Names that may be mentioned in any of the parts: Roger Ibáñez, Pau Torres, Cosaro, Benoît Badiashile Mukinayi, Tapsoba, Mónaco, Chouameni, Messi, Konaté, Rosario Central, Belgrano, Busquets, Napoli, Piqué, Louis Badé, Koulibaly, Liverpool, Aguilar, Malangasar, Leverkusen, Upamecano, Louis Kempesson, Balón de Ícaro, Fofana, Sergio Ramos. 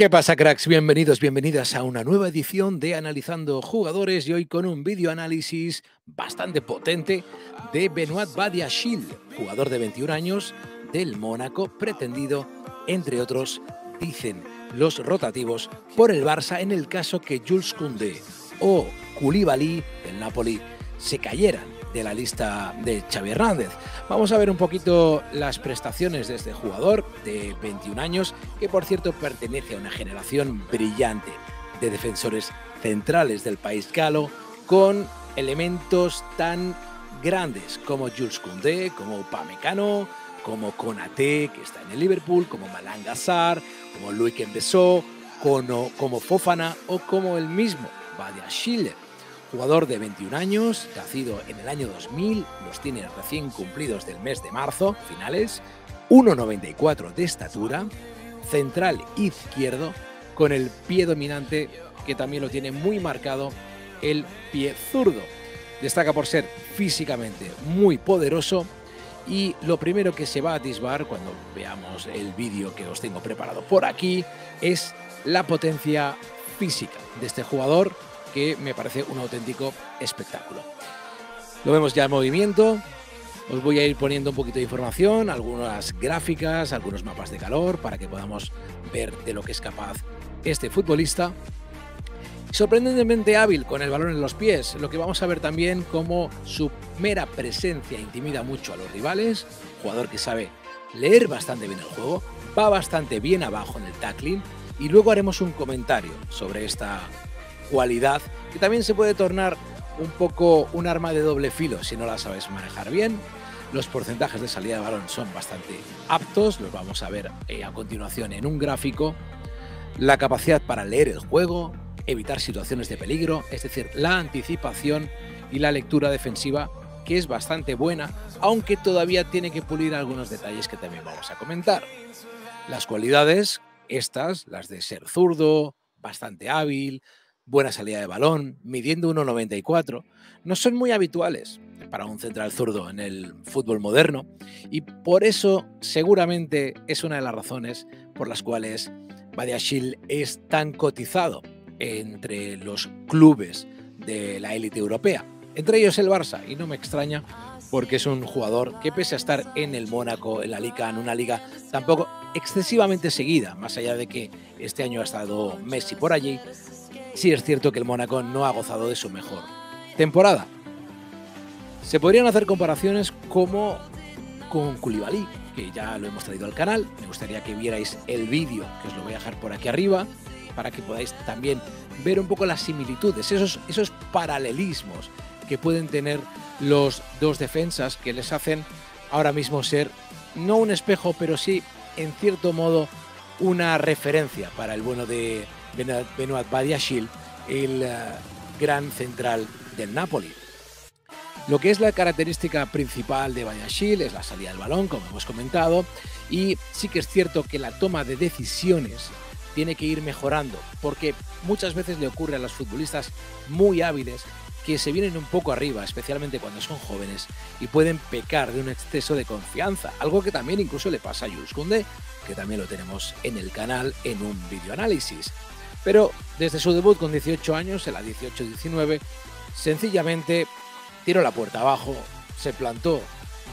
¿Qué pasa, cracks? Bienvenidos, bienvenidas a una nueva edición de Analizando Jugadores, y hoy con un videoanálisis bastante potente de Benoît Badiashile, jugador de 21 años del Mónaco, pretendido, entre otros, dicen los rotativos, por el Barça en el caso que Jules Koundé o Koulibaly del Napoli se cayeran de la lista de Xavi Hernández. Vamos a ver un poquito las prestaciones de este jugador de 21 años, que por cierto pertenece a una generación brillante de defensores centrales del país galo, con elementos tan grandes como Jules Koundé, como Upamecano, como Konaté, que está en el Liverpool, como Malangasar, como Louis Kempesson, como Fofana o como el mismo Badiashile. Jugador de 21 años, nacido en el año 2000, los tiene recién cumplidos del mes de marzo, finales, 1,94 de estatura, central izquierdo, con el pie dominante, que también lo tiene muy marcado, el pie zurdo. Destaca por ser físicamente muy poderoso, y lo primero que se va a atisbar cuando veamos el vídeo que os tengo preparado por aquí es la potencia física de este jugador, que me parece un auténtico espectáculo. Lo vemos ya en movimiento. Os voy a ir poniendo un poquito de información, algunas gráficas, algunos mapas de calor, para que podamos ver de lo que es capaz este futbolista. Sorprendentemente hábil con el balón en los pies, lo que vamos a ver también como su mera presencia intimida mucho a los rivales. Jugador que sabe leer bastante bien el juego, va bastante bien abajo en el tackling, y luego haremos un comentario sobre esta cualidad, que también se puede tornar un poco un arma de doble filo si no la sabes manejar bien. Los porcentajes de salida de balón son bastante aptos, los vamos a ver a continuación en un gráfico. La capacidad para leer el juego, evitar situaciones de peligro, es decir, la anticipación y la lectura defensiva, que es bastante buena, aunque todavía tiene que pulir algunos detalles que también vamos a comentar. Las cualidades, estas, las de ser zurdo, bastante hábil, buena salida de balón, midiendo 1,94, no son muy habituales para un central zurdo en el fútbol moderno, y por eso seguramente es una de las razones por las cuales Badiashile es tan cotizado entre los clubes de la élite europea, entre ellos el Barça, y no me extraña, porque es un jugador que, pese a estar en el Mónaco, en la Liga, en una liga tampoco excesivamente seguida, más allá de que este año ha estado Messi por allí, sí es cierto que el Mónaco no ha gozado de su mejor temporada. Se podrían hacer comparaciones como con Koulibaly, que ya lo hemos traído al canal. Me gustaría que vierais el vídeo, que os lo voy a dejar por aquí arriba, para que podáis también ver un poco las similitudes, esos paralelismos que pueden tener los dos defensas, que les hacen ahora mismo ser no un espejo, pero sí, en cierto modo, una referencia para el bueno de Benoît Badiashile, el gran central del Napoli. Lo que es la característica principal de Badiashile es la salida del balón, como hemos comentado, y sí que es cierto que la toma de decisiones tiene que ir mejorando, porque muchas veces le ocurre a los futbolistas muy hábiles que se vienen un poco arriba, especialmente cuando son jóvenes, y pueden pecar de un exceso de confianza, algo que también incluso le pasa a Jules Koundé, que también lo tenemos en el canal en un videoanálisis. Pero desde su debut con 18 años, en la 18-19, sencillamente tiró la puerta abajo, se plantó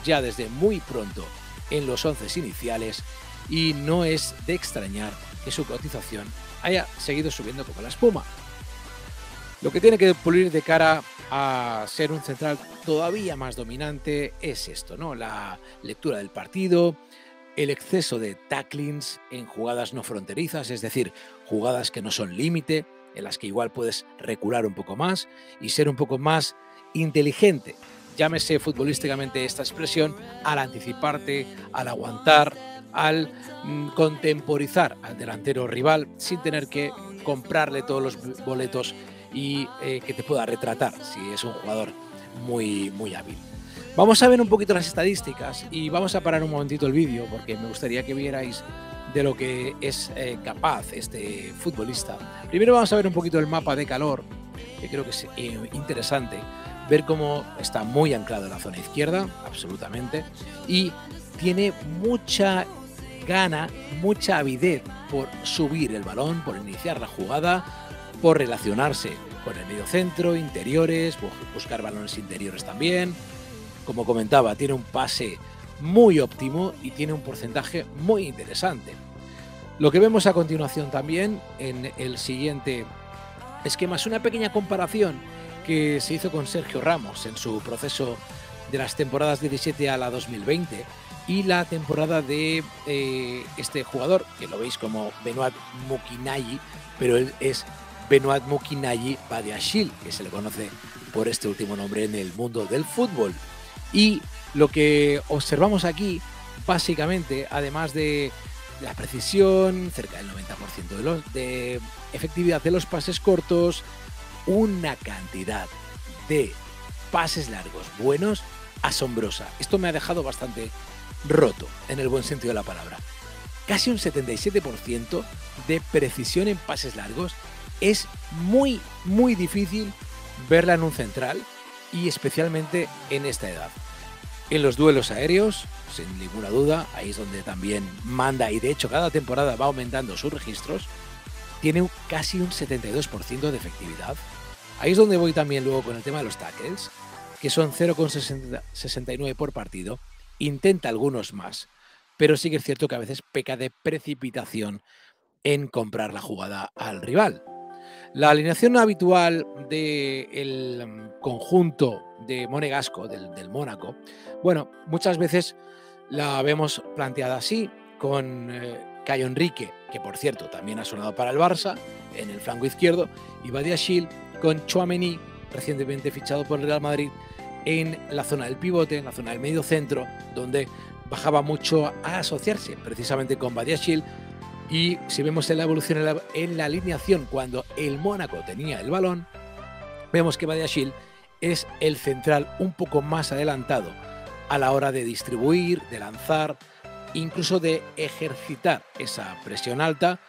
ya desde muy pronto en los 11 iniciales, y no es de extrañar que su cotización haya seguido subiendo como la espuma. Lo que tiene que pulir de cara a ser un central todavía más dominante es esto, ¿no? La lectura del partido, el exceso de tacklings en jugadas no fronterizas, es decir, jugadas que no son límite, en las que igual puedes recular un poco más y ser un poco más inteligente. Llámese futbolísticamente esta expresión al anticiparte, al aguantar, al contemporizar al delantero rival sin tener que comprarle todos los boletos y que te pueda retratar si es un jugador muy hábil. Vamos a ver un poquito las estadísticas y vamos a parar un momentito el vídeo, porque me gustaría que vierais de lo que es capaz este futbolista. Primero vamos a ver un poquito el mapa de calor, que creo que es interesante ver cómo está muy anclado en la zona izquierda, absolutamente, y tiene mucha gana mucha avidez por subir el balón, por iniciar la jugada, por relacionarse con el mediocentro, interiores, buscar balones interiores también. Como comentaba, tiene un pase muy óptimo y tiene un porcentaje muy interesante. Lo que vemos a continuación también en el siguiente esquema es una pequeña comparación que se hizo con Sergio Ramos en su proceso de las temporadas 17 a la 2020 y la temporada de este jugador, que lo veis como Benoît Mukinayi, pero él es Benoît Mukinayi Badiashile, que se le conoce por este último nombre en el mundo del fútbol. Y lo que observamos aquí, básicamente, además de la precisión, cerca del 90% de efectividad de los pases cortos, una cantidad de pases largos buenos asombrosa. Esto me ha dejado bastante roto, en el buen sentido de la palabra. Casi un 77% de precisión en pases largos. Es muy, muy difícil verla en un central y especialmente en esta edad. En los duelos aéreos, sin ninguna duda, ahí es donde también manda y de hecho cada temporada va aumentando sus registros, tiene casi un 72% de efectividad. Ahí es donde voy también luego con el tema de los tackles, que son 0,69 por partido. Intenta algunos más, pero sí que es cierto que a veces peca de precipitación en comprar la jugada al rival. La alineación habitual del conjunto de monegasco, del Mónaco, bueno, muchas veces la vemos planteada así, con Caio Enrique, que por cierto también ha sonado para el Barça, en el flanco izquierdo, y Badiashile con Chouameni, recientemente fichado por el Real Madrid, en la zona del pivote, en la zona del medio centro, donde bajaba mucho a asociarse precisamente con Badiashile. Y si vemos en la evolución en la alineación cuando el Mónaco tenía el balón, vemos que Badiashile es el central un poco más adelantado a la hora de distribuir, de lanzar, incluso de ejercitar esa presión alta.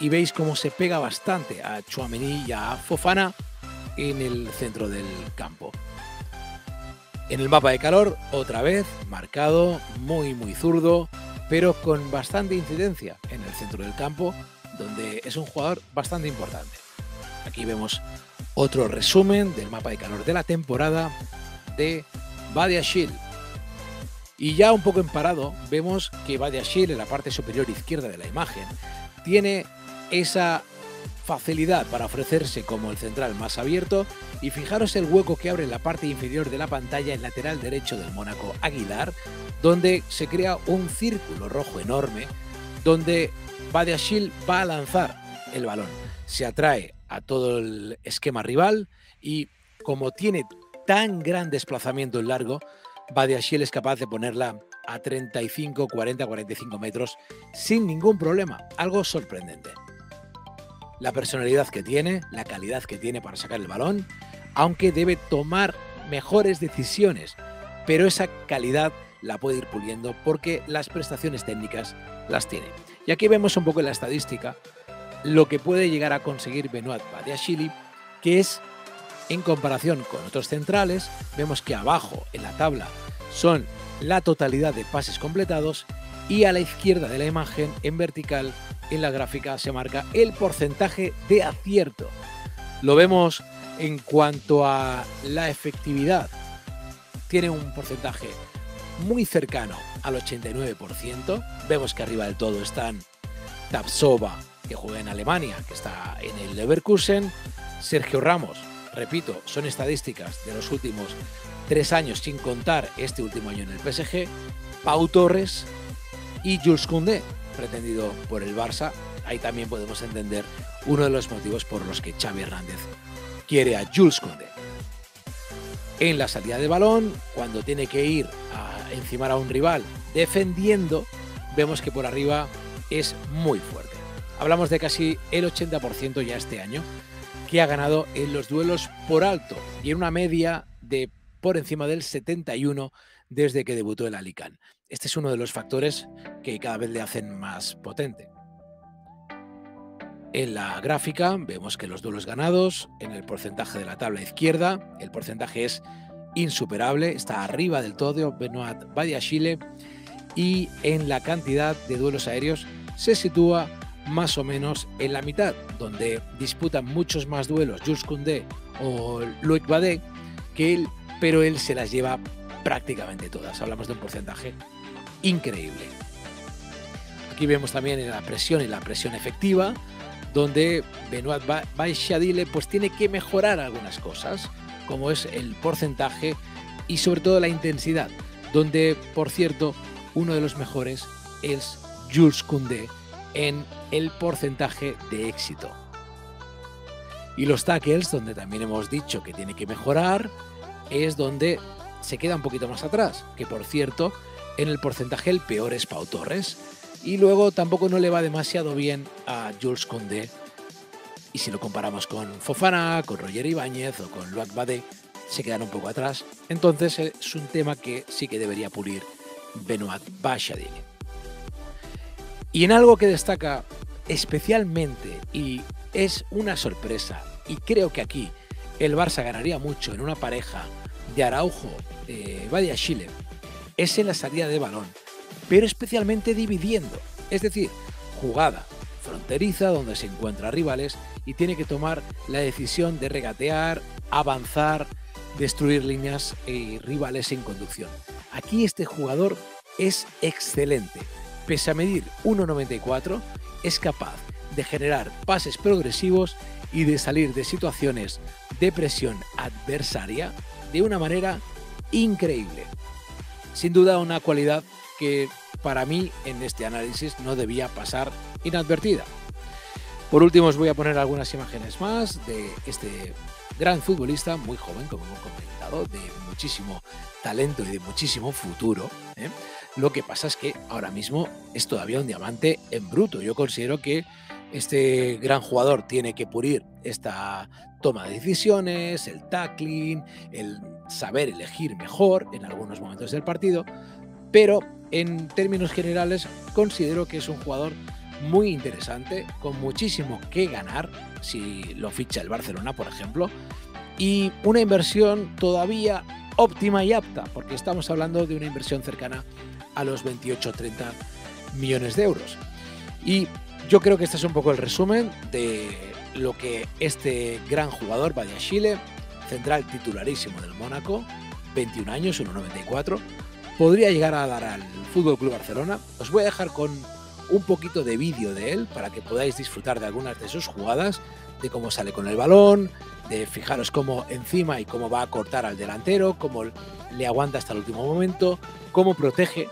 Y veis cómo se pega bastante a Chouameni y a Fofana en el centro del campo. En el mapa de calor, otra vez, marcado, muy muy zurdo, pero con bastante incidencia en el centro del campo, donde es un jugador bastante importante. Aquí vemos otro resumen del mapa de calor de la temporada de Badiashile. Y ya un poco en parado, vemos que Badiashile en la parte superior izquierda de la imagen tiene esa facilidad para ofrecerse como el central más abierto, y fijaros el hueco que abre en la parte inferior de la pantalla, el lateral derecho del Mónaco, Aguilar, donde se crea un círculo rojo enorme donde Badiashile va a lanzar el balón. Se atrae a todo el esquema rival y como tiene tan gran desplazamiento en largo, Badiashile es capaz de ponerla a 35, 40, 45 metros sin ningún problema, algo sorprendente. La personalidad que tiene, la calidad que tiene para sacar el balón, aunque debe tomar mejores decisiones, pero esa calidad la puede ir puliendo porque las prestaciones técnicas las tiene. Y aquí vemos un poco en la estadística lo que puede llegar a conseguir Benoît Badiashile, que es, en comparación con otros centrales, vemos que abajo en la tabla son la totalidad de pases completados y a la izquierda de la imagen, en vertical, en la gráfica se marca el porcentaje de acierto. Lo vemos en cuanto a la efectividad. Tiene un porcentaje muy cercano al 89%. Vemos que arriba del todo están Tapsoba, que juega en Alemania, que está en el Leverkusen. Sergio Ramos, repito, son estadísticas de los últimos 3 años, sin contar este último año en el PSG. Pau Torres y Jules Koundé, pretendido por el Barça. Ahí también podemos entender uno de los motivos por los que Xavi Hernández quiere a Jules Koundé. En la salida de balón, cuando tiene que ir a encimar a un rival defendiendo, vemos que por arriba es muy fuerte. Hablamos de casi el 80% ya este año que ha ganado en los duelos por alto y en una media de por encima del 71% desde que debutó el Alicante. Este es uno de los factores que cada vez le hacen más potente. En la gráfica vemos que los duelos ganados, en el porcentaje de la tabla izquierda, el porcentaje es insuperable, está arriba del todo Benoît Badiashile, y en la cantidad de duelos aéreos se sitúa más o menos en la mitad, donde disputan muchos más duelos Jules Koundé o Louis Badé que él, pero él se las lleva prácticamente todas. Hablamos de un porcentaje increíble. Aquí vemos también la presión y la presión efectiva, donde Benoît Badiashile pues tiene que mejorar algunas cosas, como es el porcentaje y sobre todo la intensidad, donde, por cierto, uno de los mejores es Jules Koundé en el porcentaje de éxito. Y los tackles, donde también hemos dicho que tiene que mejorar, es donde se queda un poquito más atrás, que por cierto, en el porcentaje el peor es Pau Torres, y luego tampoco no le va demasiado bien a Jules Koundé, y si lo comparamos con Fofana, con Roger Ibáñez o con Louis Badé, se quedan un poco atrás. Entonces es un tema que sí que debería pulir Benoît Badiashile. Y en algo que destaca especialmente, y es una sorpresa, y creo que aquí el Barça ganaría mucho en una pareja de Araujo, Badiashile, es en la salida de balón, pero especialmente dividiendo, es decir, jugada fronteriza donde se encuentra rivales y tiene que tomar la decisión de regatear, avanzar, destruir líneas y rivales en conducción. Aquí este jugador es excelente. Pese a medir 1,94, es capaz de generar pases progresivos y de salir de situaciones de presión adversaria de una manera increíble. Sin duda una cualidad que para mí en este análisis no debía pasar inadvertida. Por último os voy a poner algunas imágenes más de este gran futbolista, muy joven como hemos comentado, de muchísimo talento y de muchísimo futuro, ¿eh? Lo que pasa es que ahora mismo es todavía un diamante en bruto. Yo considero que este gran jugador tiene que pulir esta toma de decisiones, el tackling, el saber elegir mejor en algunos momentos del partido, pero en términos generales considero que es un jugador muy interesante, con muchísimo que ganar si lo ficha el Barcelona, por ejemplo, y una inversión todavía óptima y apta, porque estamos hablando de una inversión cercana a los 28-30 millones de euros. Y yo creo que este es un poco el resumen de lo que este gran jugador, Badiashile, central titularísimo del Mónaco, 21 años, 1,94, podría llegar a dar al FC Barcelona. Os voy a dejar con un poquito de vídeo de él para que podáis disfrutar de algunas de sus jugadas, de cómo sale con el balón, de fijaros cómo encima y cómo va a cortar al delantero, cómo le aguanta hasta el último momento, cómo protege.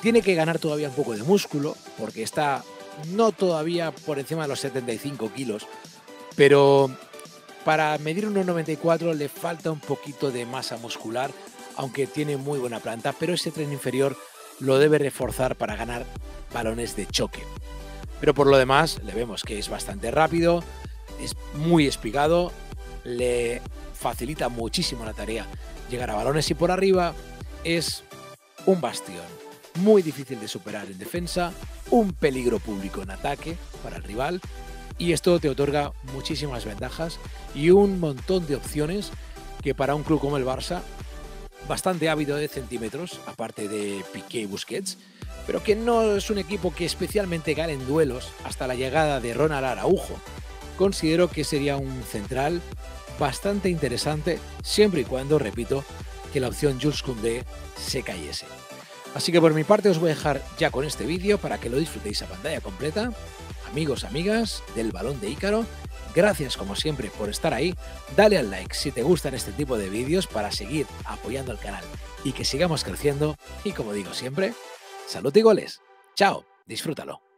Tiene que ganar todavía un poco de músculo porque está no todavía por encima de los 75 kilos, pero para medir 1,94 le falta un poquito de masa muscular, aunque tiene muy buena planta, pero ese tren inferior lo debe reforzar para ganar balones de choque. Pero por lo demás le vemos que es bastante rápido, es muy espigado, le facilita muchísimo la tarea llegar a balones y por arriba es un bastión muy difícil de superar en defensa, un peligro público en ataque para el rival, y esto te otorga muchísimas ventajas y un montón de opciones que para un club como el Barça, bastante ávido de centímetros, aparte de Piqué y Busquets, pero que no es un equipo que especialmente gane en duelos hasta la llegada de Ronald Araujo. Considero que sería un central bastante interesante, siempre y cuando, repito, que la opción Jules Koundé se cayese. Así que por mi parte os voy a dejar ya con este vídeo para que lo disfrutéis a pantalla completa. Amigos, amigas del Balón de Ícaro, gracias como siempre por estar ahí, dale al like si te gustan este tipo de vídeos para seguir apoyando al canal y que sigamos creciendo, y como digo siempre, salud y goles, chao, disfrútalo.